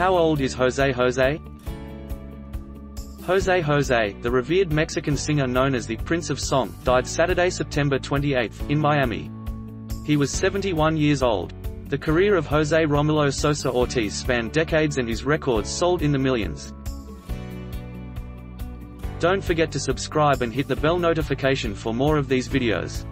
How old is Jose Jose? Jose Jose, the revered Mexican singer known as the Prince of Song, died Saturday, September 28, in Miami. He was 71 years old. The career of Jose Romulo Sosa Ortiz spanned decades and his records sold in the millions. Don't forget to subscribe and hit the bell notification for more of these videos.